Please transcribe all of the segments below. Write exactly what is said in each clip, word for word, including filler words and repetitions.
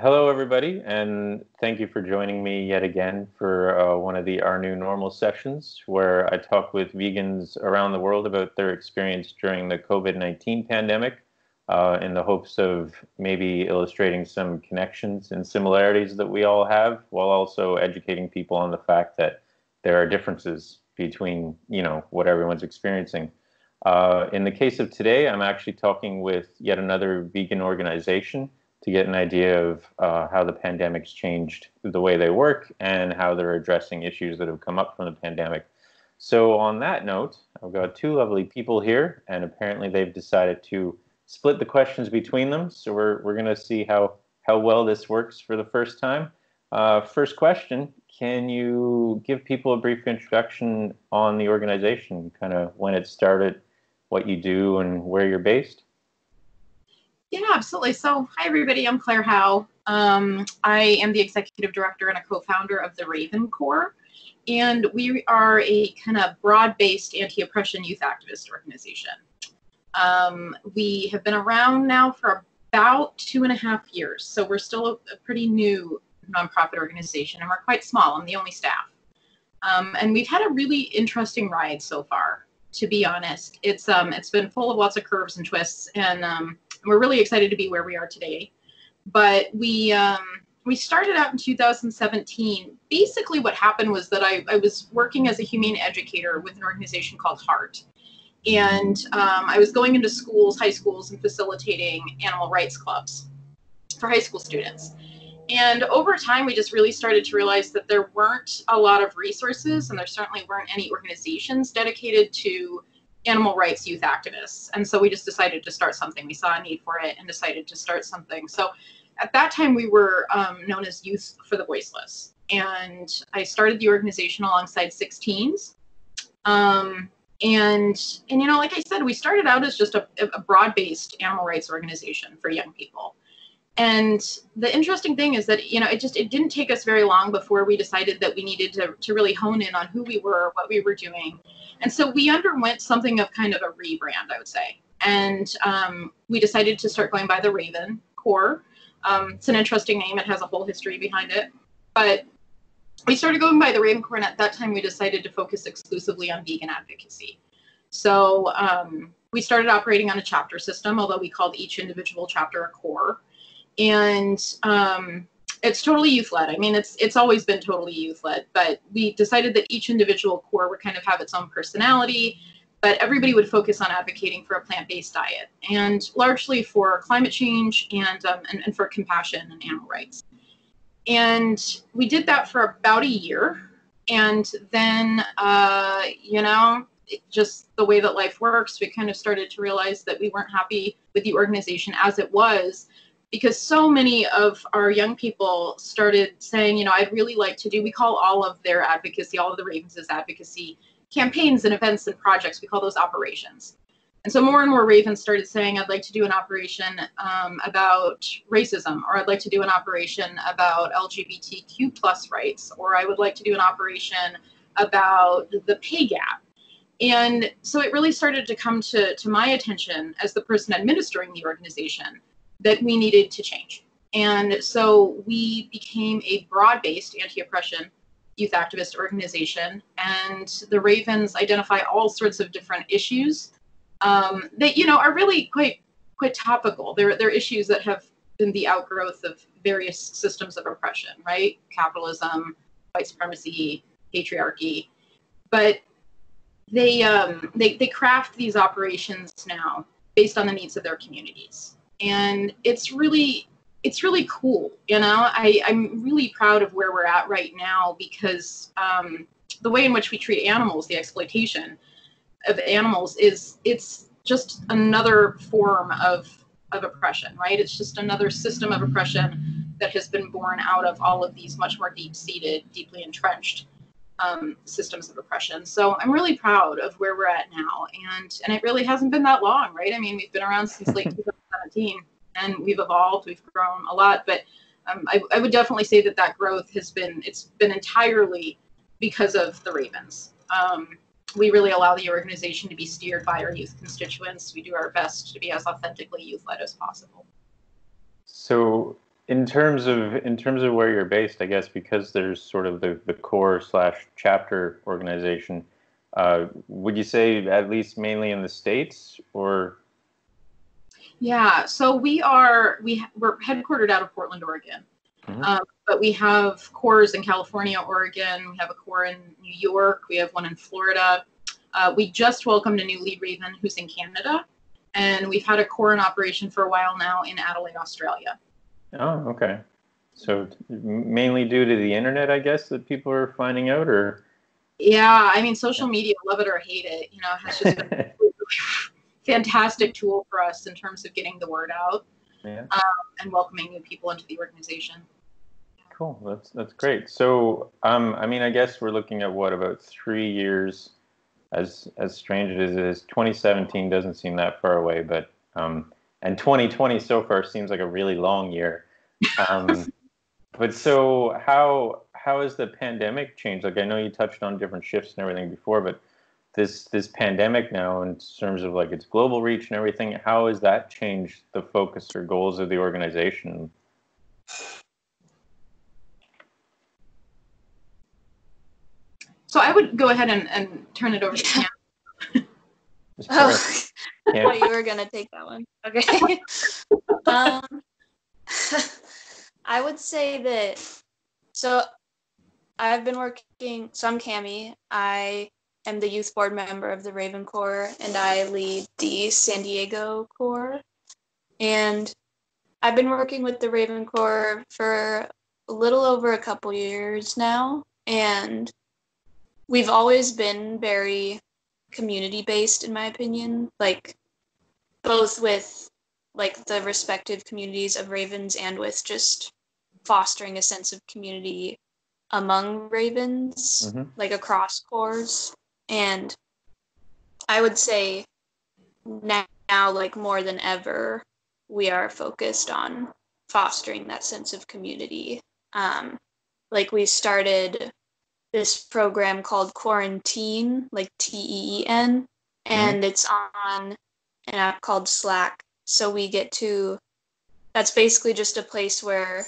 Hello, everybody, and thank you for joining me yet again for uh, one of the Our New Normal sessions, where I talk with vegans around the world about their experience during the COVID nineteen pandemic uh, in the hopes of maybe illustrating some connections and similarities that we all have, while also educating people on the fact that there are differences between, you know, what everyone's experiencing. Uh, in the case of today, I'm actually talking with yet another vegan organization to get an idea of uh, how the pandemic's changed the way they work and how they're addressing issues that have come up from the pandemic. So on that note, I've got two lovely people here, and apparently they've decided to split the questions between them. So we're, we're gonna see how, how well this works for the first time. Uh, first question, can you give people a brief introduction on the organization, kind of when it started, what you do, and where you're based? Yeah, absolutely. So hi, everybody. I'm Claire Howe. Um, I am the executive director and a co-founder of the Raven Corps. And we are a kind of broad-based anti-oppression youth activist organization. Um, we have been around now for about two and a half years. So we're still a, a pretty new nonprofit organization, and we're quite small. I'm the only staff. Um, and we've had a really interesting ride so far, to be honest. It's, um, it's been full of lots of curves and twists, and um, we're really excited to be where we are today. But we um, we started out in two thousand seventeen. Basically what happened was that I, I was working as a humane educator with an organization called HART. And um, I was going into schools, high schools, and facilitating animal rights clubs for high school students. And over time, we just really started to realize that there weren't a lot of resources, and there certainly weren't any organizations dedicated to animal rights youth activists. And so we just decided to start something. We saw a need for it and decided to start something. So at that time, we were um, known as Youth for the Voiceless. And I started the organization alongside sixteens. Um, and, and, you know, like I said, we started out as just a, a broad-based animal rights organization for young people. And the interesting thing is that, you know, it just, it didn't take us very long before we decided that we needed to, to really hone in on who we were, what we were doing. And so we underwent something of kind of a rebrand, I would say. And um, we decided to start going by the Raven Corps. Um, it's an interesting name. It has a whole history behind it. But we started going by the Raven Corps, and at that time we decided to focus exclusively on vegan advocacy. So um, we started operating on a chapter system, although we called each individual chapter a corps. And um, it's totally youth-led. I mean, it's it's always been totally youth-led, but we decided that each individual corps would kind of have its own personality, but everybody would focus on advocating for a plant-based diet, and largely for climate change and, um, and, and for compassion and animal rights. And we did that for about a year, and then, uh, you know, it, just the way that life works, we kind of started to realize that we weren't happy with the organization as it was, because so many of our young people started saying, you know, I'd really like to do, we call all of their advocacy, all of the Ravens' advocacy campaigns and events and projects, we call those operations. And so more and more Ravens started saying, I'd like to do an operation um, about racism, or I'd like to do an operation about L G B T Q plus rights, or I would like to do an operation about the pay gap. And so it really started to come to, to my attention as the person administering the organization that we needed to change. And so we became a broad-based anti-oppression youth activist organization, and the Ravens identify all sorts of different issues um, that, you know, are really quite, quite topical. They're, they're issues that have been the outgrowth of various systems of oppression, right? Capitalism, white supremacy, patriarchy. But they, um, they, they craft these operations now based on the needs of their communities. And it's really, it's really cool, you know? I, I'm really proud of where we're at right now, because um, the way in which we treat animals, the exploitation of animals, is it's just another form of, of oppression, right? It's just another system of oppression that has been born out of all of these much more deep-seated, deeply entrenched um, systems of oppression. So I'm really proud of where we're at now. And, and it really hasn't been that long, right? I mean, we've been around since late two thousand seventeen, and we've evolved, we've grown a lot, but um, I, I would definitely say that that growth has been, it's been entirely because of the Ravens. Um, we really allow the organization to be steered by our youth constituents. We do our best to be as authentically youth-led as possible. So In terms of in terms of where you're based, I guess because there's sort of the the core slash chapter organization, uh, would you say at least mainly in the States or? Yeah, so we are we we're headquartered out of Portland, Oregon, mm-hmm. um, but we have corps in California, Oregon. We have a corps in New York. We have one in Florida. Uh, we just welcomed a new lead, Raven, who's in Canada, and we've had a corps in operation for a while now in Adelaide, Australia. Oh, okay. So mainly due to the internet, I guess, that people are finding out, or? Yeah, I mean, social media, love it or hate it, you know, has just been a fantastic tool for us in terms of getting the word out yeah. um, and welcoming new people into the organization. Cool. That's that's great. So, um, I mean, I guess we're looking at what, about three years, as as strange as it is. twenty seventeen doesn't seem that far away, but... Um, and twenty twenty so far seems like a really long year. Um, but so how how has the pandemic changed? Like I know you touched on different shifts and everything before, but this this pandemic now in terms of like its global reach and everything, how has that changed the focus or goals of the organization? So I would go ahead and, and turn it over to Cam. Oh, yeah. I thought you were going to take that one. Okay. um, I would say that, so I've been working, so I'm Cami. I am the youth board member of the Raven Corps, and I lead the San Diego Corps. And I've been working with the Raven Corps for a little over a couple years now, and we've always been very community-based, in my opinion, like both with like the respective communities of Ravens and with just fostering a sense of community among Ravens, mm-hmm. like across corps. And I would say now, now, like more than ever, we are focused on fostering that sense of community. Um, like we started this program called Quarantine, like T E E N, and mm-hmm. it's on an app called Slack. So we get to, that's basically just a place where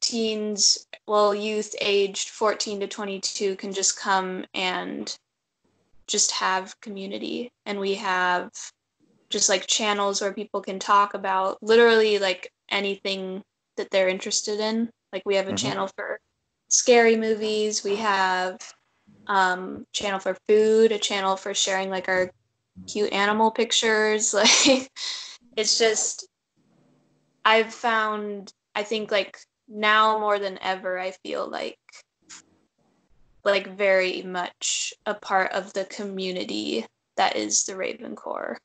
teens, well, youth aged fourteen to twenty-two can just come and just have community. And we have just like channels where people can talk about literally like anything that they're interested in. Like we have a mm-hmm. channel for scary movies, we have um channel for food, a channel for sharing like our cute animal pictures, like it's just I've found I think like now more than ever I feel like like very much a part of the community that is the Raven Corps.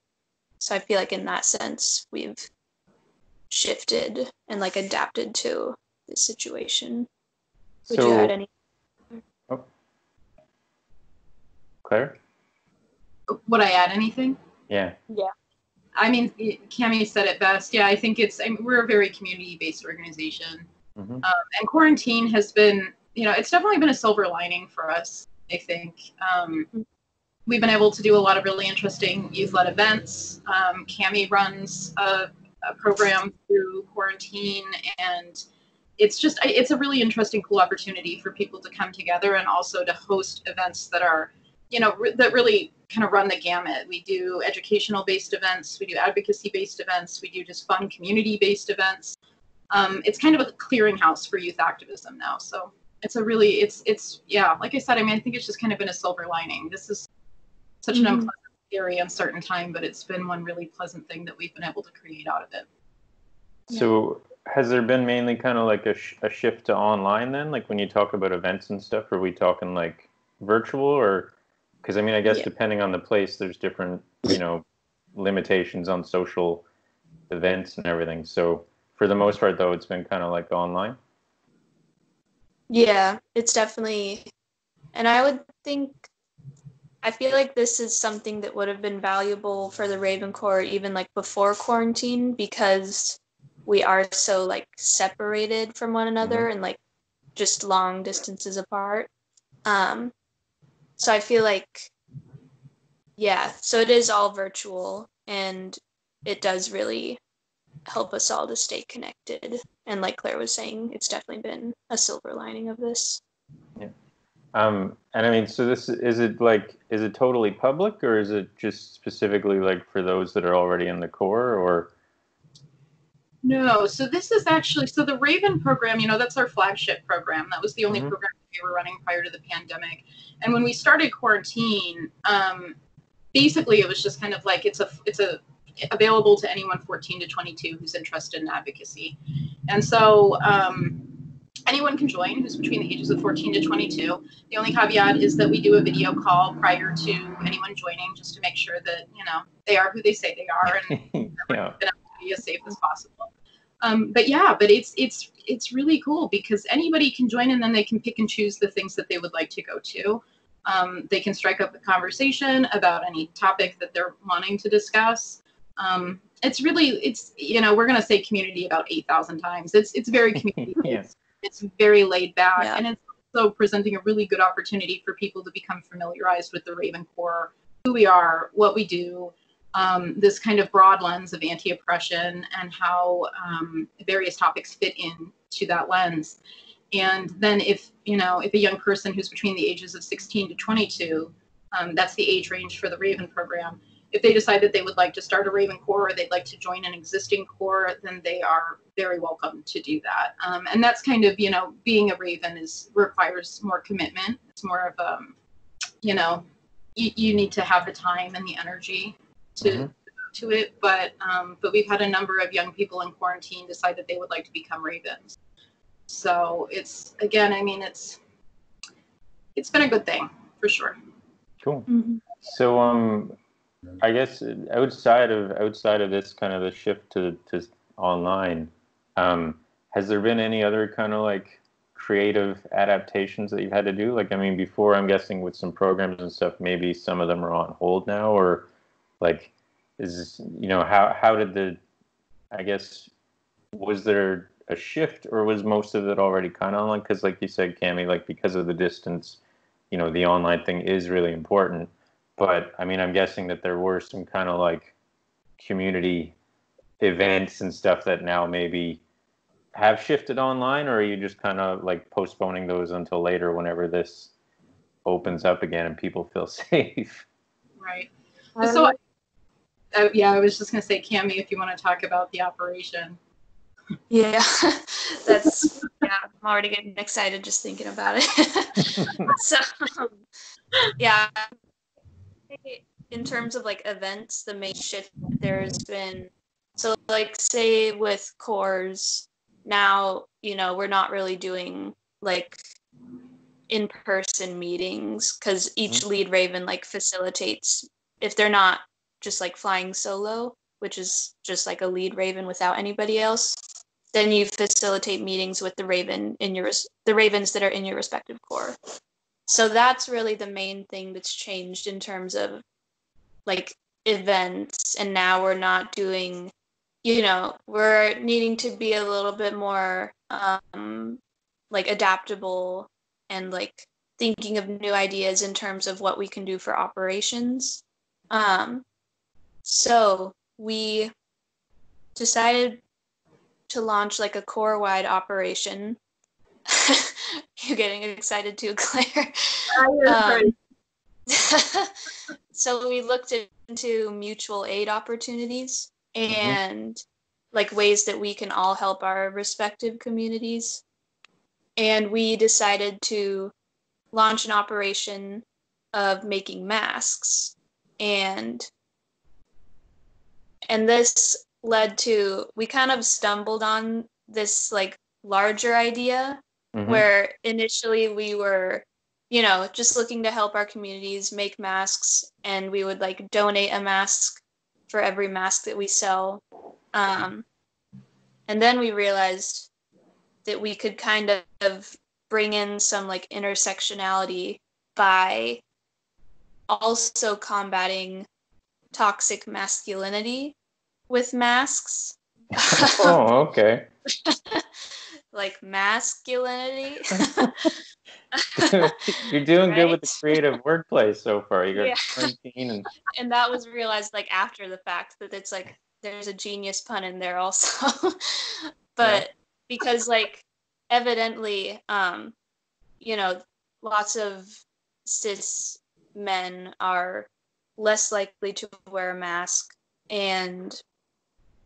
So I feel like in that sense we've shifted and like adapted to the situation. Would so, you add any? Oh. Claire? Would I add anything? Yeah. Yeah. I mean, Cami said it best. Yeah, I think it's, I mean, we're a very community-based organization. Mm-hmm. Um, and quarantine has been, you know, it's definitely been a silver lining for us, I think. Um, we've been able to do a lot of really interesting youth-led events. Um, Cami runs a, a program through quarantine, and it's just, it's a really interesting, cool opportunity for people to come together and also to host events that are, you know, re- that really kind of run the gamut. We do educational-based events, we do advocacy-based events, we do just fun community-based events. Um, it's kind of a clearinghouse for youth activism now. So it's a really, it's, it's yeah, like I said, I mean, I think it's just kind of been a silver lining. This is such mm-hmm. an unpleasant, scary, uncertain time, but it's been one really pleasant thing that we've been able to create out of it. So has there been mainly kind of like a, sh- a shift to online then? Like when you talk about events and stuff, are we talking like virtual or, because I mean, I guess yeah. depending on the place, there's different, you know, limitations on social events and everything. So for the most part though, it's been kind of like online. Yeah, it's definitely, and I would think, I feel like this is something that would have been valuable for the Raven Corps even like before quarantine, because we are so like separated from one another and like just long distances apart. Um, so I feel like, yeah, so it is all virtual and it does really help us all to stay connected. And like Claire was saying, it's definitely been a silver lining of this. Yeah. Um, and I mean, so this, is it like, is it totally public, or is it just specifically like for those that are already in the Corps, or? No, so this is actually, so the Raven program, you know, that's our flagship program. That was the only mm-hmm. program we were running prior to the pandemic. And when we started Quarantine, um, basically it was just kind of like, it's a, it's a, available to anyone fourteen to twenty-two who's interested in advocacy. And so um, anyone can join who's between the ages of fourteen to twenty-two. The only caveat is that we do a video call prior to anyone joining, just to make sure that, you know, they are who they say they are, and yeah. They're to be as safe as possible. Um, but yeah, but it's it's it's really cool because anybody can join, and then they can pick and choose the things that they would like to go to. Um, they can strike up a conversation about any topic that they're wanting to discuss. Um, it's really, it's, you know, we're going to say community about eight thousand times. It's, it's very community. Yes. It's very laid back. Yeah. And it's also presenting a really good opportunity for people to become familiarized with the Raven Corps, who we are, what we do, um, this kind of broad lens of anti-oppression, and how um, various topics fit in to that lens. And then if, you know, if a young person who's between the ages of sixteen to twenty-two, um, that's the age range for the Raven program, if they decide that they would like to start a Raven Corps, or they'd like to join an existing Corps, then they are very welcome to do that. Um, and that's kind of, you know, being a Raven is requires more commitment. It's more of, um, you know, you, you need to have the time and the energy to mm-hmm. to it. But um, but we've had a number of young people in Quarantine decide that they would like to become Ravens. So it's, again, I mean, it's it's been a good thing for sure. Cool. Mm-hmm. So um. I guess outside of outside of this kind of the shift to to online, um, has there been any other kind of like creative adaptations that you've had to do? Like, I mean, before, I'm guessing with some programs and stuff, maybe some of them are on hold now, or like, is this, you know, how how did the, I guess, was there a shift, or was most of it already kind of online? Because like you said, Cami, like because of the distance, you know, the online thing is really important. But, I mean, I'm guessing that there were some kind of, like, community events and stuff that now maybe have shifted online, or are you just kind of, like, postponing those until later whenever this opens up again and people feel safe? Right. Um, so, I, I, yeah, I was just going to say, Cami, if you want to talk about the operation. Yeah, that's, yeah, I'm already getting excited just thinking about it. So, yeah. In terms of like events, the main shift there's been, so like say with Corps now, you know, we're not really doing like in-person meetings, because each lead Raven like facilitates, if they're not just like flying solo, which is just like a lead Raven without anybody else, then you facilitate meetings with the Raven in your the Ravens that are in your respective Corps. So that's really the main thing that's changed in terms of like events. And now we're not doing, you know, we're needing to be a little bit more um, like adaptable and like thinking of new ideas in terms of what we can do for operations. Um, so we decided to launch like a Corps-wide operation. You're getting excited too, Claire. Um, so we looked into mutual aid opportunities and mm-hmm. like ways that we can all help our respective communities. And we decided to launch an operation of making masks. And, and this led to, we kind of stumbled on this like larger idea. Mm-hmm. Where initially we were, you know, just looking to help our communities make masks, and we would like donate a mask for every mask that we sell. Um, and then we realized that we could kind of bring in some like intersectionality by also combating toxic masculinity with masks. Oh, okay. Like masculinity. You're doing right? Good with the creative workplace so far. You got yeah. Quarantine and... and that was realized like after the fact, that it's like, there's a genius pun in there also. But yeah. Because like evidently, um, you know, lots of cis men are less likely to wear a mask. And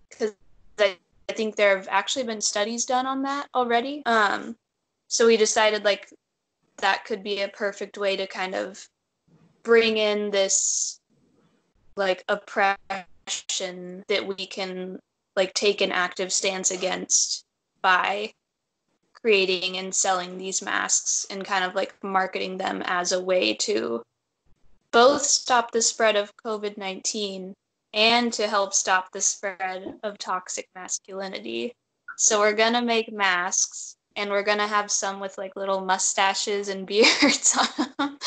because I, I think there have actually been studies done on that already. Um, so we decided like that could be a perfect way to kind of bring in this like oppression that we can like take an active stance against by creating and selling these masks and kind of like marketing them as a way to both stop the spread of COVID nineteen and to help stop the spread of toxic masculinity. So we're gonna make masks, and we're gonna have some with like little mustaches and beards on them.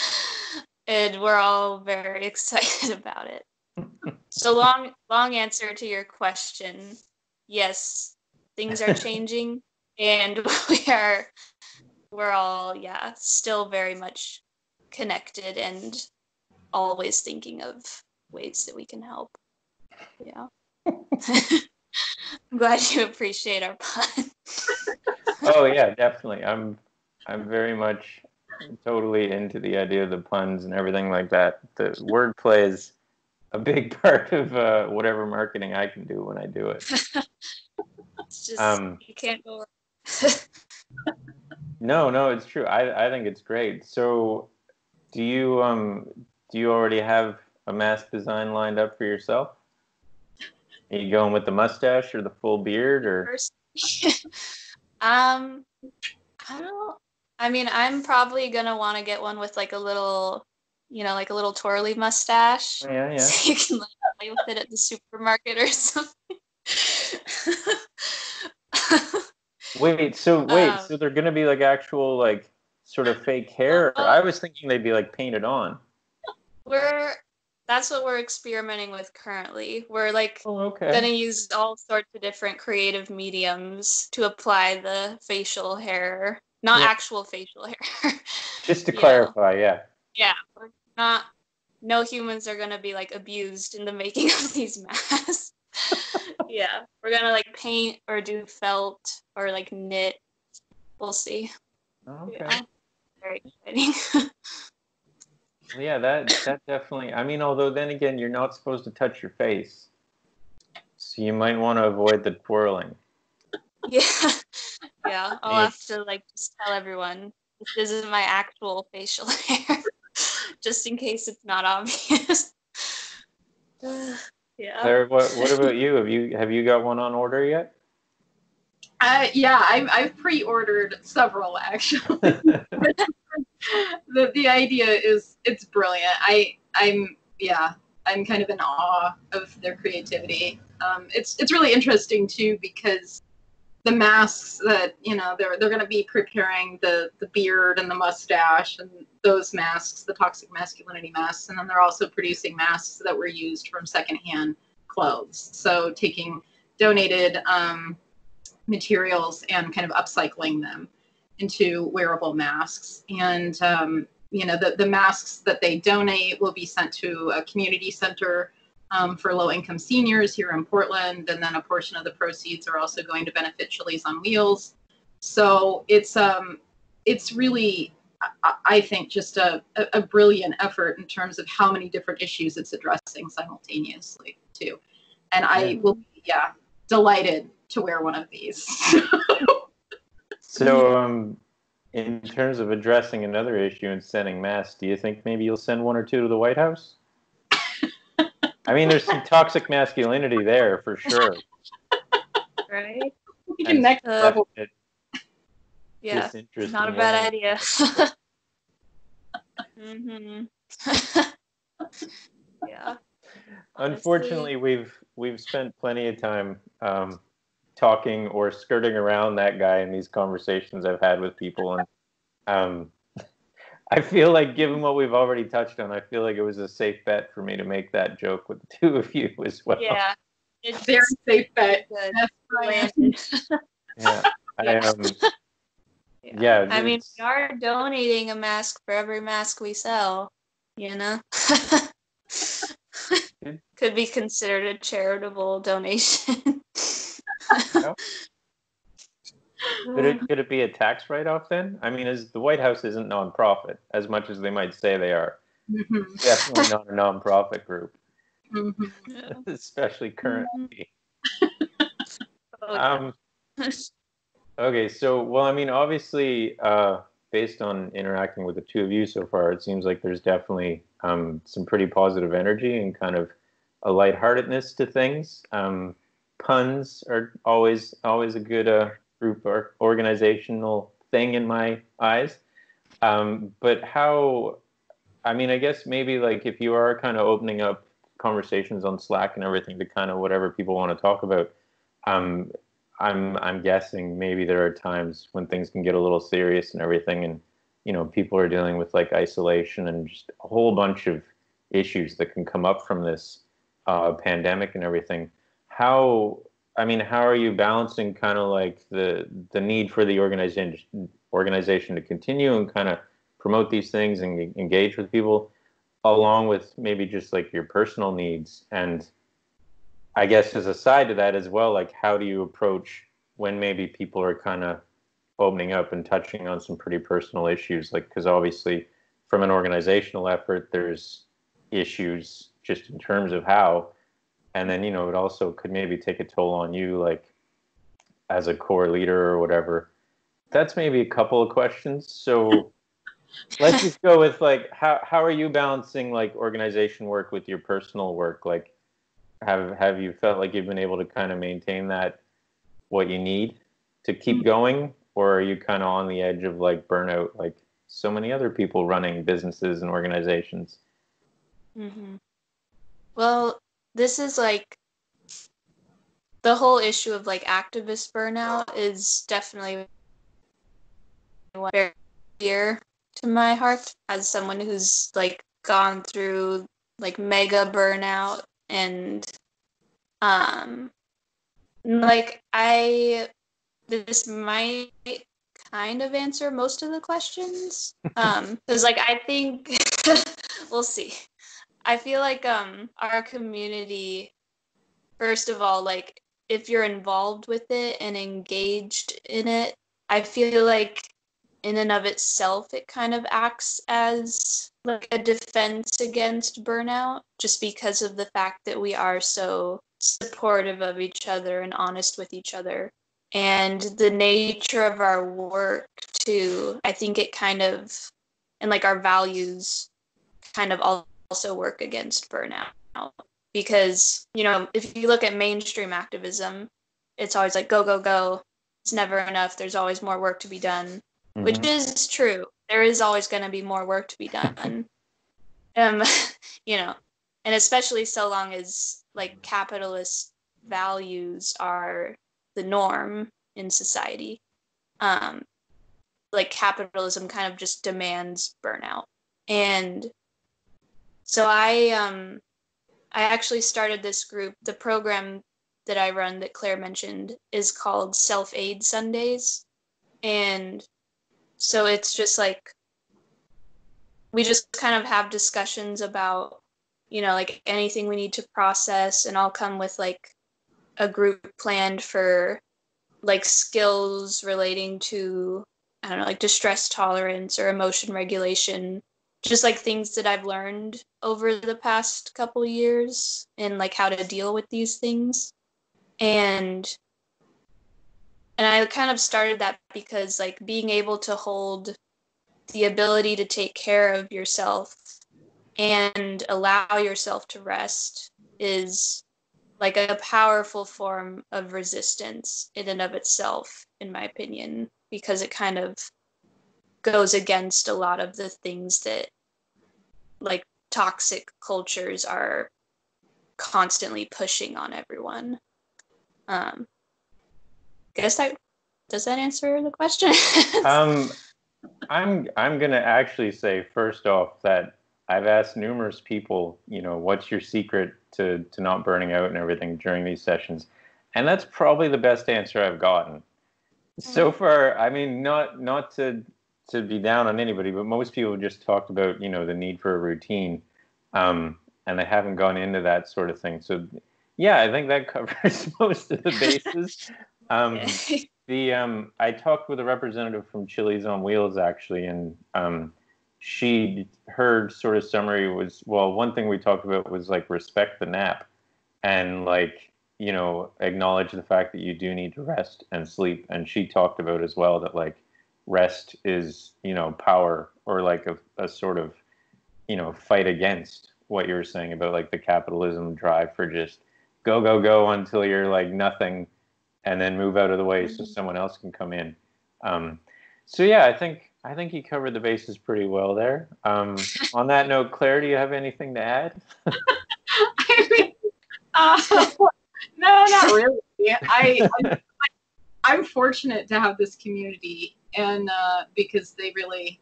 And we're all very excited about it. So long, long answer to your question. Yes, things are changing, and we are, we're all, yeah, still very much connected and always thinking of ways that we can help. Yeah. I'm glad you appreciate our pun. Oh yeah, definitely. I'm, I'm very much totally into the idea of the puns and everything like that. The wordplay is a big part of uh, whatever marketing I can do when I do it. It's just, um, you can't go wrong. no, no, it's true. I, I think it's great. So, do you um do you already have a mask design lined up for yourself? Are you going with the mustache or the full beard or? um, I don't. I mean, I'm probably going to want to get one with, like, a little, you know, like a little twirly mustache. Yeah, yeah. So you can, like, play with it at the supermarket or something. Wait, so, wait, um, so they're going to be, like, actual, like, sort of fake hair? Uh, I was thinking they'd be, like, painted on. We're, that's what we're experimenting with currently. We're, like, oh, okay. going to use all sorts of different creative mediums to apply the facial hair. Not yeah. actual facial hair. Just to yeah. clarify, yeah. Yeah, we're not. No humans are gonna be like abused in the making of these masks. Yeah, we're gonna like paint or do felt or like knit. We'll see. Okay. Yeah. Very exciting. Yeah, that that definitely. I mean, although then again, you're not supposed to touch your face, so you might want to avoid the twirling. Yeah. Yeah, I'll have to like just tell everyone this isn't my actual facial hair, just in case it's not obvious. Yeah. Claire, what what about you? Have you have you got one on order yet? Uh, yeah, I've I've pre-ordered several actually. the the idea is it's brilliant. I I'm yeah I'm kind of in awe of their creativity. Um, it's it's really interesting too because. The masks that, you know, they're they're going to be preparing the, the beard and the mustache and those masks, the toxic masculinity masks. And then they're also producing masks that were used from secondhand clothes. So taking donated um, materials and kind of upcycling them into wearable masks. And, um, you know, the, the masks that they donate will be sent to a community center Um, for low-income seniors here in Portland, and then a portion of the proceeds are also going to benefit Chilis on Wheels. So it's um, it's really, I, I think, just a, a brilliant effort in terms of how many different issues it's addressing simultaneously, too. And I will be, yeah, delighted to wear one of these. So um, in terms of addressing another issue and sending masks, do you think maybe you'll send one or two to the White House? I mean, there's some toxic masculinity there for sure. Right? We can next level. It. Yeah, it's not a bad idea. Mm-hmm. Yeah. Unfortunately, honestly. we've we've spent plenty of time um, talking or skirting around that guy in these conversations I've had with people, and um, I feel like, given what we've already touched on, I feel like it was a safe bet for me to make that joke with the two of you as well. Yeah, it's a very safe bet. That's yeah, I um, yeah. yeah I mean, we are donating a mask for every mask we sell, you know? Okay. Could be considered a charitable donation. No. Could it, could it be a tax write-off then? I mean, as the White House isn't nonprofit, as much as they might say they are. Mm-hmm. Definitely not a nonprofit group, mm-hmm. yeah. especially currently. Oh, um, okay, so, well, I mean, obviously, uh, based on interacting with the two of you so far, it seems like there's definitely um, some pretty positive energy and kind of a lightheartedness to things. Um, puns are always always a good uh, group or organizational thing in my eyes. Um, but how... I mean, I guess maybe like if you are kind of opening up conversations on Slack and everything to kind of whatever people want to talk about, um, I'm I'm guessing maybe there are times when things can get a little serious and everything, and you know people are dealing with like isolation and just a whole bunch of issues that can come up from this uh, pandemic and everything. How I mean, how are you balancing kind of like the the need for the organization organization to continue and kind of promote these things and engage with people, along with maybe just like your personal needs? And I guess as a side to that as well, like how do you approach when maybe people are kind of opening up and touching on some pretty personal issues? Like, because obviously from an organizational effort, there's issues just in terms of how, and then, you know, it also could maybe take a toll on you, like as a core leader or whatever. That's maybe a couple of questions. So let's just go with like how how are you balancing like organization work with your personal work? Like have have you felt like you've been able to kind of maintain that what you need to keep going, or are you kind of on the edge of like burnout like so many other people running businesses and organizations? Mm-hmm. Well, this is like the whole issue of like activist burnout is definitely one very dear to my heart as someone who's like gone through like mega burnout, and um like I this might kind of answer most of the questions, um because like I think we'll see. I feel like um our community, first of all, like if you're involved with it and engaged in it, I feel like in and of itself, it kind of acts as like a defense against burnout, just because of the fact that we are so supportive of each other and honest with each other. And the nature of our work too, I think it kind of, and like our values kind of also work against burnout, because, you know, if you look at mainstream activism, it's always like, go, go, go. It's never enough. There's always more work to be done. Which is true. There is always going to be more work to be done. um, you know, and especially so long as like capitalist values are the norm in society. Um, like capitalism kind of just demands burnout. And so I, um, I actually started this group. The program that I run that Claire mentioned is called Self-Aid Sundays. And so it's just like, we just kind of have discussions about, you know, like anything we need to process, and I'll come with like a group planned for like skills relating to, I don't know, like distress tolerance or emotion regulation, just like things that I've learned over the past couple years and like how to deal with these things. And And I kind of started that because like being able to hold the ability to take care of yourself and allow yourself to rest is like a powerful form of resistance in and of itself, in my opinion, because it kind of goes against a lot of the things that like toxic cultures are constantly pushing on everyone. Um, I guess that does that answer the question? um, I'm I'm gonna actually say first off that I've asked numerous people, you know, what's your secret to to not burning out and everything during these sessions, and that's probably the best answer I've gotten so far. I mean, not not to to be down on anybody, but most people just talked about, you know, the need for a routine, um, and I haven't gone into that sort of thing. So yeah, I think that covers most of the bases. Um, the um, I talked with a representative from Chilis on Wheels, actually, and um, she, her sort of summary was, well, one thing we talked about was like respect the nap, and like, you know, acknowledge the fact that you do need to rest and sleep. And she talked about as well that like rest is, you know, power, or like a, a sort of, you know, fight against what you were saying about like the capitalism drive for just go, go, go until you're like nothing, and then move out of the way mm-hmm. so someone else can come in. Um, so yeah, I think, I think he covered the bases pretty well there. Um, on that note, Claire, do you have anything to add? I mean, uh, no, not really. I, I, I'm fortunate to have this community, and uh, because they really,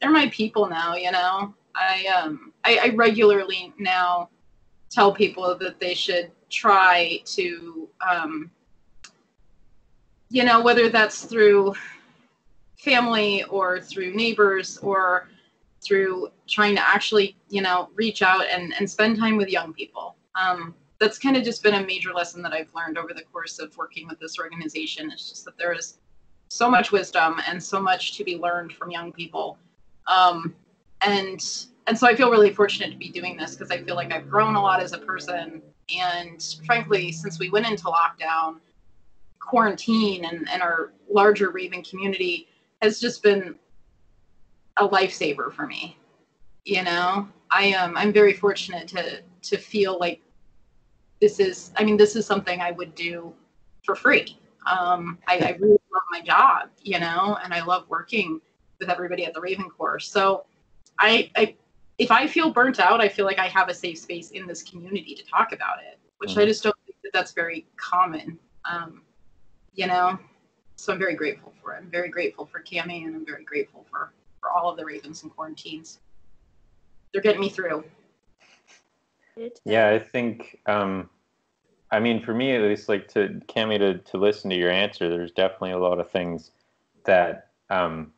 they're my people now, you know. I, um, I, I regularly now tell people that they should try to, um, you know, whether that's through family or through neighbors or through trying to actually, you know, reach out and, and spend time with young people. Um, that's kind of just been a major lesson that I've learned over the course of working with this organization. It's just that there is so much wisdom and so much to be learned from young people. Um, and and so I feel really fortunate to be doing this, because I feel like I've grown a lot as a person. And frankly, since we went into lockdown, quarantine and, and our larger Raven community has just been a lifesaver for me. You know, I am, I'm very fortunate to to feel like this is, I mean, this is something I would do for free. Um, I, I really love my job, you know, and I love working with everybody at the Raven Corps. So I, I, if I feel burnt out, I feel like I have a safe space in this community to talk about it, which mm-hmm. I just don't think that that's very common. Um, you know, so I'm very grateful for it. I'm very grateful for Cami, and I'm very grateful for, for all of the Ravens and Quarantines. They're getting me through. Yeah, I think, um, I mean, for me, at least, like, to Cami, to, to listen to your answer, there's definitely a lot of things that, um,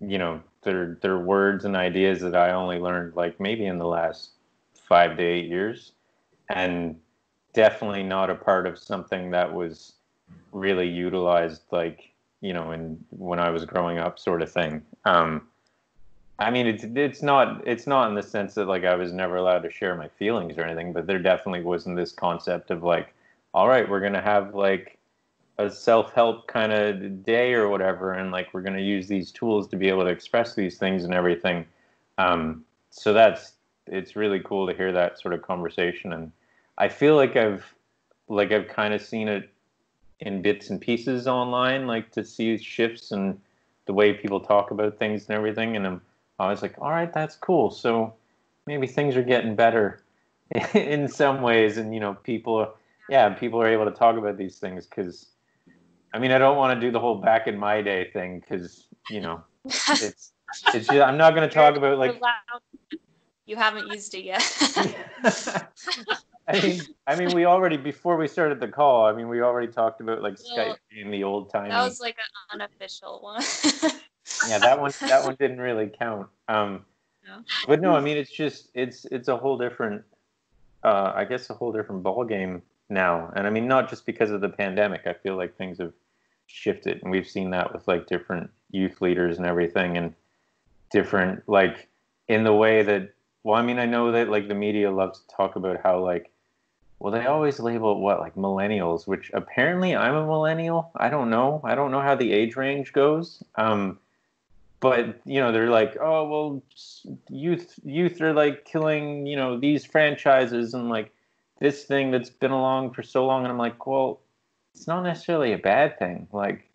you know, they're, they're words and ideas that I only learned, like, maybe in the last five to eight years, and definitely not a part of something that was really utilized, like, you know, in, when I was growing up, sort of thing. Um, I mean, it's it's not it's not in the sense that like I was never allowed to share my feelings or anything, but there definitely wasn't this concept of like, all right, we're gonna have like a self-help kind of day or whatever, and like we're gonna use these tools to be able to express these things and everything. Um, so that's it's really cool to hear that sort of conversation, and I feel like I've like I've kind of seen it in bits and pieces online, like to see shifts and the way people talk about things and everything, and I'm. I was like, all right, that's cool. So maybe things are getting better in some ways. And, you know, people, yeah, people are able to talk about these things, because, I mean, I don't want to do the whole back in my day thing, because, you know, it's, it's just, I'm not going to talk about like. You haven't used it yet. I mean, I mean, we already, before we started the call, I mean, we already talked about like well, Skype being the old time. That was like an unofficial one. Yeah, that one that one didn't really count. Um, no. But no, I mean, it's just it's it's a whole different, uh, I guess, a whole different ball game now. And I mean, not just because of the pandemic. I feel like things have shifted, and we've seen that with like different youth leaders and everything, and different like in the way that. Well, I mean, I know that like the media loves to talk about how like, well, they always label what like millennials, which apparently I'm a millennial. I don't know. I don't know how the age range goes. Um, But, you know, they're like, oh, well, youth youth are like killing, you know, these franchises and like this thing that's been along for so long. And I'm like, well, it's not necessarily a bad thing. Like,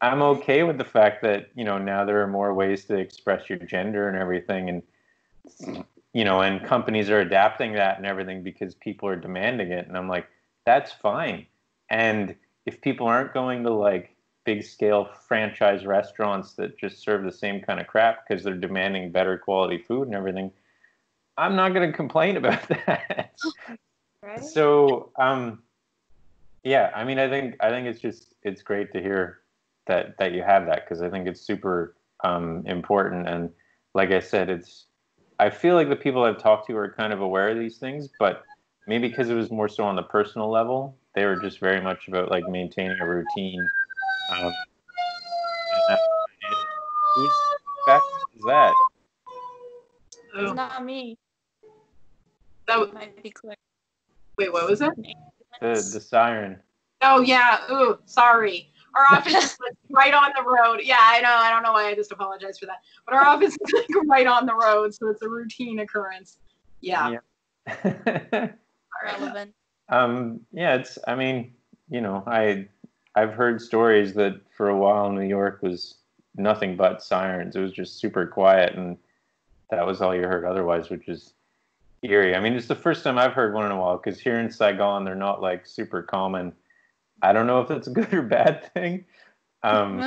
I'm okay with the fact that, you know, now there are more ways to express your gender and everything. And, you know, and companies are adapting that and everything because people are demanding it. And I'm like, that's fine. And if people aren't going to like, big scale franchise restaurants that just serve the same kind of crap because they're demanding better quality food and everything, I'm not going to complain about that. Right? So, um, yeah, I mean, I think, I think it's just, it's great to hear that, that you have that. Cause I think it's super, um, important. And like I said, it's, I feel like the people I've talked to are kind of aware of these things, but maybe because it was more so on the personal level, they were just very much about like maintaining a routine. Um, whose fact is that? Oh. It's not me. That w- might be Claire. Wait, what was that? The the siren. Oh yeah. Ooh, sorry. Our office is like right on the road. Yeah, I know. I don't know why. I just apologize for that. But our office is like right on the road, so it's a routine occurrence. Yeah. yeah. Relevant. Um. Yeah. It's. I mean, you know, I I've heard stories that for a while New York was nothing but sirens. It was just super quiet, and that was all you heard otherwise, which is eerie. I mean, it's the first time I've heard one in a while, because here in Saigon, they're not like super common. I don't know if that's a good or bad thing. Um,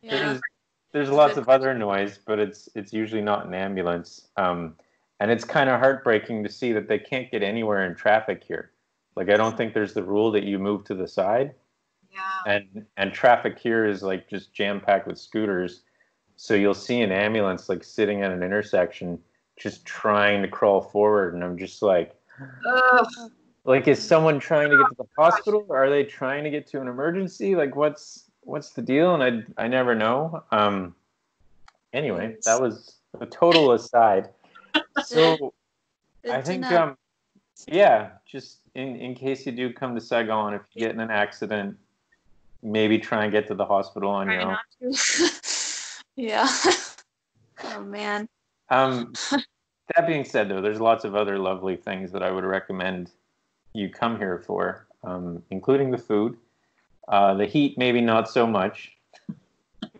yeah. There's there's lots of other noise, but it's it's usually not an ambulance. Um, and it's kind of heartbreaking to see that they can't get anywhere in traffic here. Like, I don't think there's the rule that you move to the side. Yeah. And and traffic here is like just jam-packed with scooters. So you'll see an ambulance like sitting at an intersection just trying to crawl forward, and I'm just like, ugh. Like, is someone trying to get to the hospital? Or are they trying to get to an emergency? Like, what's what's the deal? And I I never know. Um, anyway, that was a total aside. So I think um, yeah, just in in case you do come to Saigon, if you get in an accident, maybe try and get to the hospital on your own. Yeah. Oh man. Um, that being said, though, there's lots of other lovely things that I would recommend you come here for, um, including the food. Uh, the heat, maybe not so much.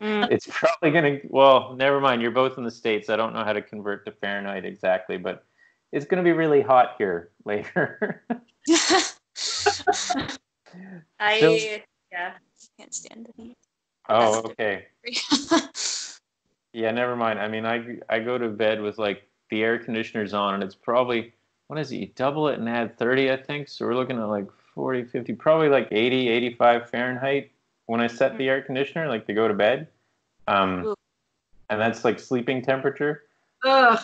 Mm. It's probably going to, well, never mind. You're both in the States. I don't know how to convert to Fahrenheit exactly, but it's going to be really hot here later. I, so, yeah, can't stand the heat. Oh, okay. Yeah, never mind. I mean, I I go to bed with, like, the air conditioner's on, and it's probably, what is it, you double it and add thirty, I think, so we're looking at, like, forty, fifty, probably, like, eighty, eighty-five Fahrenheit when I set the air conditioner, like, to go to bed. Um, and that's, like, sleeping temperature. Ugh.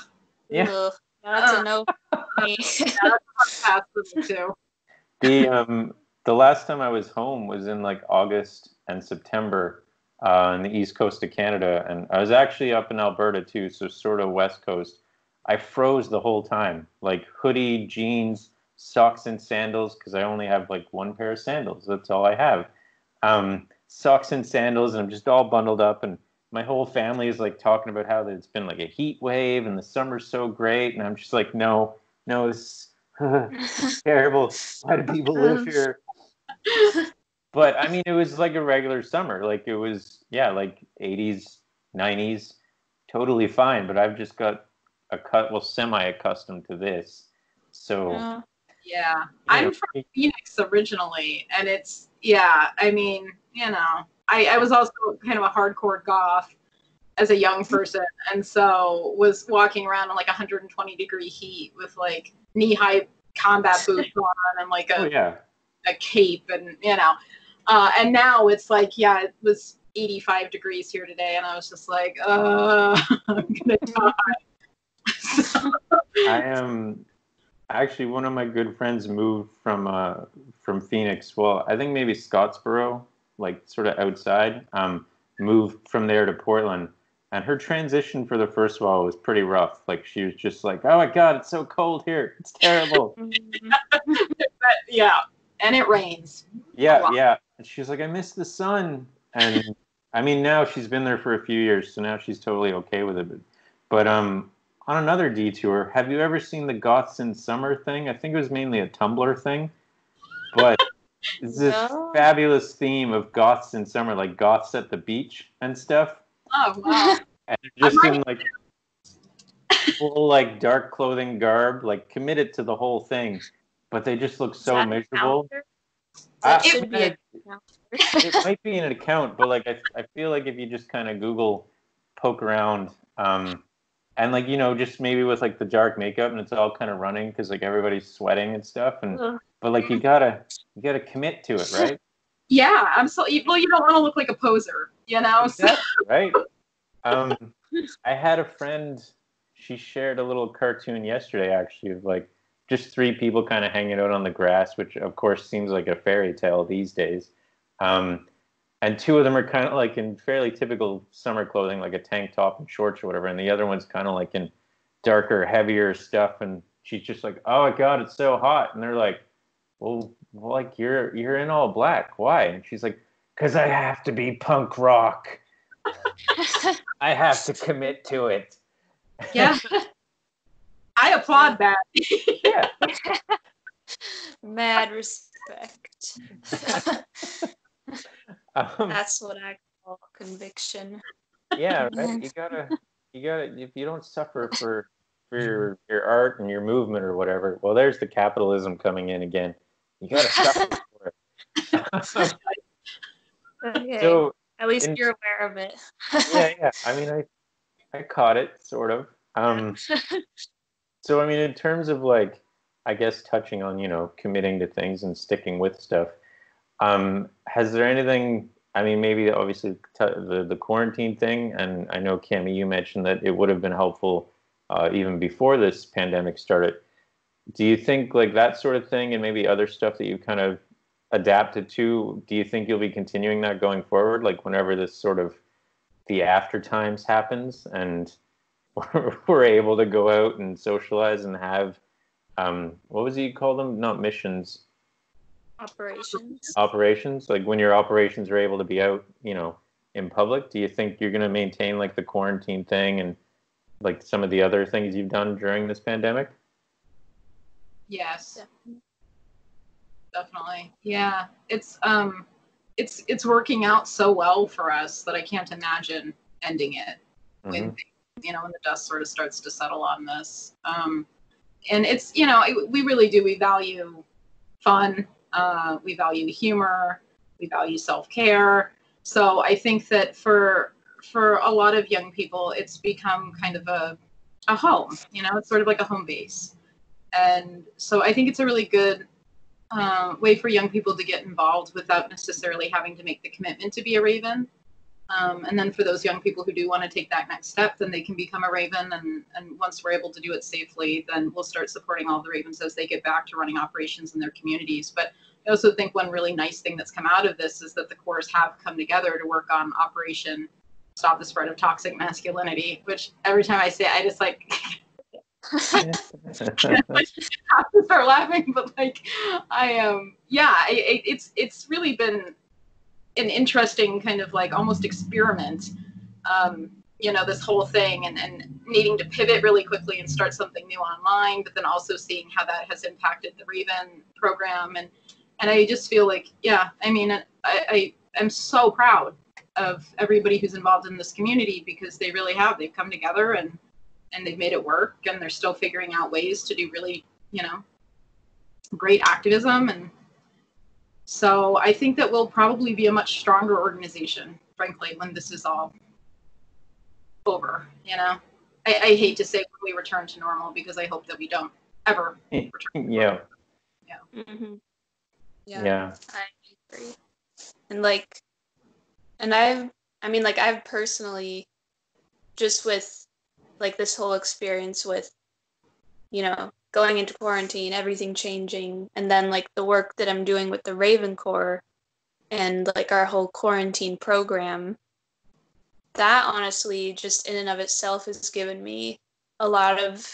Yeah. Ugh. That's a no for me. too. The, um, the last time I was home was in, like, August and September. Uh, on the east coast of Canada, and I was actually up in Alberta too, so sort of west coast. I froze the whole time, like hoodie, jeans, socks and sandals, because I only have like one pair of sandals, that's all I have. Um, socks and sandals, and I'm just all bundled up, and my whole family is like talking about how it's been like a heat wave, and the summer's so great, and I'm just like, no, no, it's, uh, it's terrible, why do people live here? But, I mean, it was like a regular summer. Like, it was, yeah, like eighties, nineties, totally fine. But I've just got a cut, well, semi-accustomed to this. So, yeah. yeah. I'm know. from Phoenix originally. And it's, yeah, I mean, you know, I, I was also kind of a hardcore goth as a young person. And so was walking around in, like, one hundred twenty degree heat with, like, knee-high combat boots on and, like, a, oh, yeah. a cape and, you know. Uh, and now it's like, yeah, it was eighty-five degrees here today, and I was just like, uh, I'm gonna die. So. I am actually one of my good friends moved from uh, from Phoenix. Well, I think maybe Scottsboro, like sort of outside. Um, moved from there to Portland, and her transition for the first while was pretty rough. Like she was just like, oh my god, it's so cold here, it's terrible. But, yeah. And it rains. Yeah, wow. yeah. And she's like, I miss the sun. And I mean, now she's been there for a few years, so now she's totally okay with it. But, but um, on another detour, have you ever seen the Goths in Summer thing? I think it was mainly a Tumblr thing. But it's this no. fabulous theme of Goths in Summer, like Goths at the beach and stuff. Oh, wow. And just I'm in like full like dark clothing garb, like committed to the whole thing. But they just look so miserable. I, it, would be a, it might be an account, but like I, I feel like if you just kind of Google, poke around, um, and like you know, just maybe with like the dark makeup, and it's all kind of running because like everybody's sweating and stuff, and Ugh. but like you gotta you gotta commit to it, right? Yeah, I'm so well. You don't want to look like a poser, you know. Exactly, right. Um, I had a friend. she shared a little cartoon yesterday, actually, of like just three people kind of hanging out on the grass, which of course seems like a fairy tale these days. Um, and two of them are kind of like in fairly typical summer clothing, like a tank top and shorts or whatever. And the other one's kind of like in darker, heavier stuff. And she's just like, oh my God, it's so hot. And they're like, well, like you're, you're in all black. Why? And she's like, cause I have to be punk rock. I have to commit to it. Yeah. I applaud that. Yeah. Mad respect. um, That's what I call conviction. Yeah, right. You gotta, you gotta. If you don't suffer for for your, your art and your movement or whatever, well, there's the capitalism coming in again. You gotta suffer for it. Okay. So, at least in, you're aware of it. yeah, yeah. I mean, I, I caught it sort of. Um, so, I mean, in terms of like, I guess touching on, you know, committing to things and sticking with stuff, um, has there anything, I mean, maybe obviously t- the, the quarantine thing, and I know, Cami, you mentioned that it would have been helpful uh, even before this pandemic started. Do you think like that sort of thing and maybe other stuff that you kind of adapted to, do you think you'll be continuing that going forward? Like whenever this sort of the after times happens and we're able to go out and socialize and have, um, what was it you call them? Not missions. Operations. Operations. Like when your operations are able to be out, you know, in public, do you think you're going to maintain like the quarantine thing and like some of the other things you've done during this pandemic? Yes. Definitely. Yeah. It's, um, it's, it's working out so well for us that I can't imagine ending it mm-hmm. when you know, when the dust sort of starts to settle on this. Um, and it's, you know, it, we really do. We value fun. Uh, we value humor. We value self-care. So I think that for, for a lot of young people, it's become kind of a, a home, you know, it's sort of like a home base. And so I think it's a really good uh, way for young people to get involved without necessarily having to make the commitment to be a Raven. Um, and then for those young people who do want to take that next step, then they can become a Raven. And, and once we're able to do it safely, then we'll start supporting all the Ravens as they get back to running operations in their communities. But I also think one really nice thing that's come out of this is that the Corps have come together to work on Operation Stop the Spread of Toxic Masculinity, which every time I say it, I just like... I just have to start laughing, but like, I, um, yeah, it, it's it's really been... an interesting kind of like almost experiment, um, you know, this whole thing and, and needing to pivot really quickly and start something new online, but then also seeing how that has impacted the Raven program. And, and I just feel like, yeah, I mean, I, I am so proud of everybody who's involved in this community because they really have, they've come together and, and they've made it work and they're still figuring out ways to do really, you know, great activism. And so I think that we'll probably be a much stronger organization, frankly, when this is all over, you know? I, I hate to say when we return to normal because I hope that we don't ever return to normal. Yeah. Yeah. Mm-hmm. Yeah. Yeah. I agree. And like, and I've, I mean, like I've personally just with like this whole experience with, you know, going into quarantine, everything changing, and then like the work that I'm doing with the Raven Corps and like our whole quarantine program, that honestly just in and of itself has given me a lot of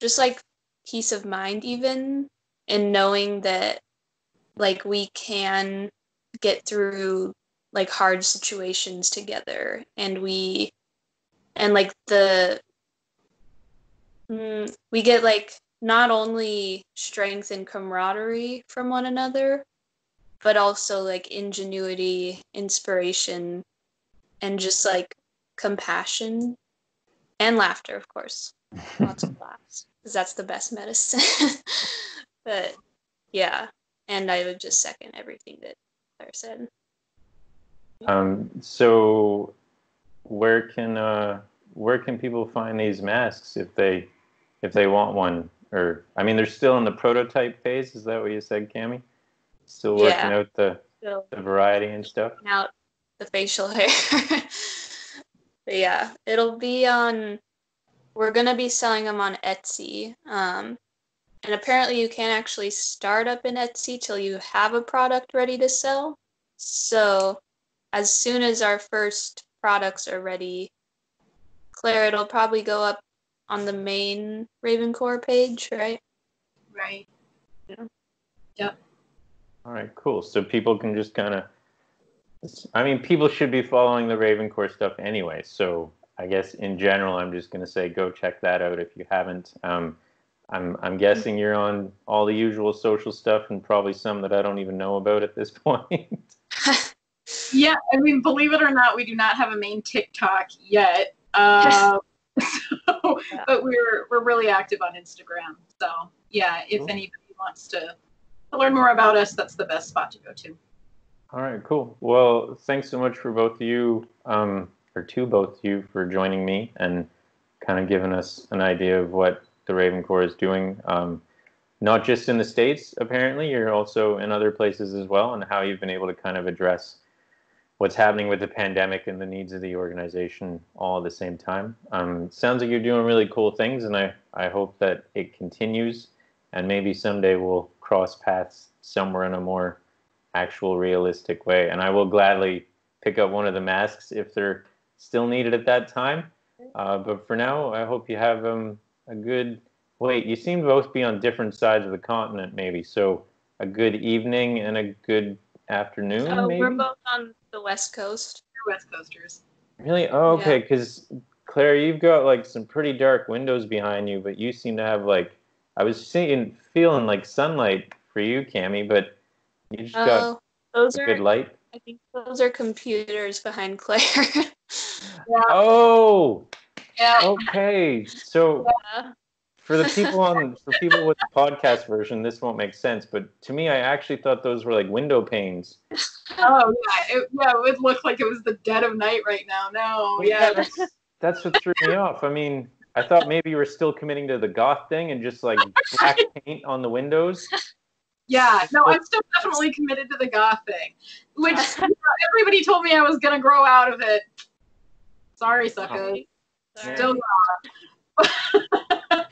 just like peace of mind even in knowing that like we can get through like hard situations together and we and like the Mm, we get like not only strength and camaraderie from one another, but also like ingenuity, inspiration, and just like compassion and laughter, of course. Lots of laughs because that's the best medicine. But yeah, and I would just second everything that Claire said. Um. So, where can uh, where can people find these masks if they? If they want one, or I mean, they're still in the prototype phase. Is that what you said, Cami? Still working yeah, out the, the variety and stuff. Out the facial hair. But yeah, it'll be on We're going to be selling them on Etsy. Um, and apparently you can't actually start up in Etsy till you have a product ready to sell. So as soon as our first products are ready, Claire, it'll probably go up on the main Raven Corps page, right? Right. Yeah. Yep. All right, cool. So people can just kind of, I mean, people should be following the Raven Corps stuff anyway. So I guess in general, I'm just going to say, go check that out if you haven't. Um, I'm I'm guessing you're on all the usual social stuff and probably some that I don't even know about at this point. Yeah, I mean, believe it or not, we do not have a main TikTok yet. Uh, so, yeah. But we're we're really active on Instagram. So yeah, if cool. anybody wants to learn more about us, that's the best spot to go to. All right, cool. Well, thanks so much for both of you, um, or to both of you for joining me and kind of giving us an idea of what the Raven Corps is doing, um, not just in the States, apparently, you're also in other places as well, and how you've been able to kind of address what's happening with the pandemic and the needs of the organization all at the same time. Um, sounds like you're doing really cool things, and I, I hope that it continues, and maybe someday we'll cross paths somewhere in a more actual realistic way. And I will gladly pick up one of the masks if they're still needed at that time. Uh, but for now, I hope you have um, a good, wait, you seem to both be on different sides of the continent maybe. So a good evening and a good afternoon. Oh, maybe? We're both on the West Coast. We're West Coasters. Really? Oh, okay. Because yeah. Claire, you've got like some pretty dark windows behind you, but you seem to have like, I was seeing, feeling like sunlight for you, Cami, but you just got uh, those a are, good light. I think those are computers behind Claire. Yeah. Oh. Yeah. Okay. So yeah. for the people on for people with the podcast version, this won't make sense. But to me, I actually thought those were like window panes. Oh yeah, it, yeah. It would look like it was the dead of night right now. No. Well, yeah. That's, that's what threw me off. I mean, I thought maybe you were still committing to the goth thing and just like black paint on the windows. Yeah, no, I'm still definitely committed to the goth thing, which you know, everybody told me I was going to grow out of it. Sorry, suckers. Oh, still goth.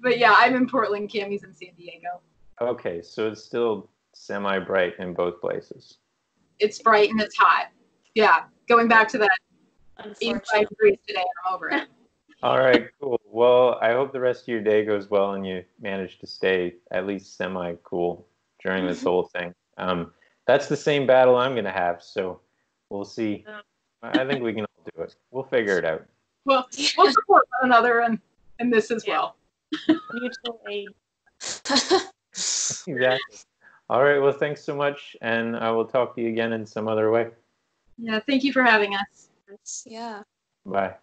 But yeah, I'm in Portland, Cami's in San Diego. Okay, so it's still semi-bright in both places. It's bright and it's hot. Yeah, going back to that eighty-five degrees today, I'm over it. All right, cool. Well, I hope the rest of your day goes well and you manage to stay at least semi-cool during this whole thing. Um, that's the same battle I'm going to have, so we'll see. I think we can all do it. We'll figure it out. Well, we'll support one another and, and this as well. Mutual aid. Exactly. All right, well, thanks so much, and I will talk to you again in some other way. Yeah, thank you for having us. Yeah. Bye.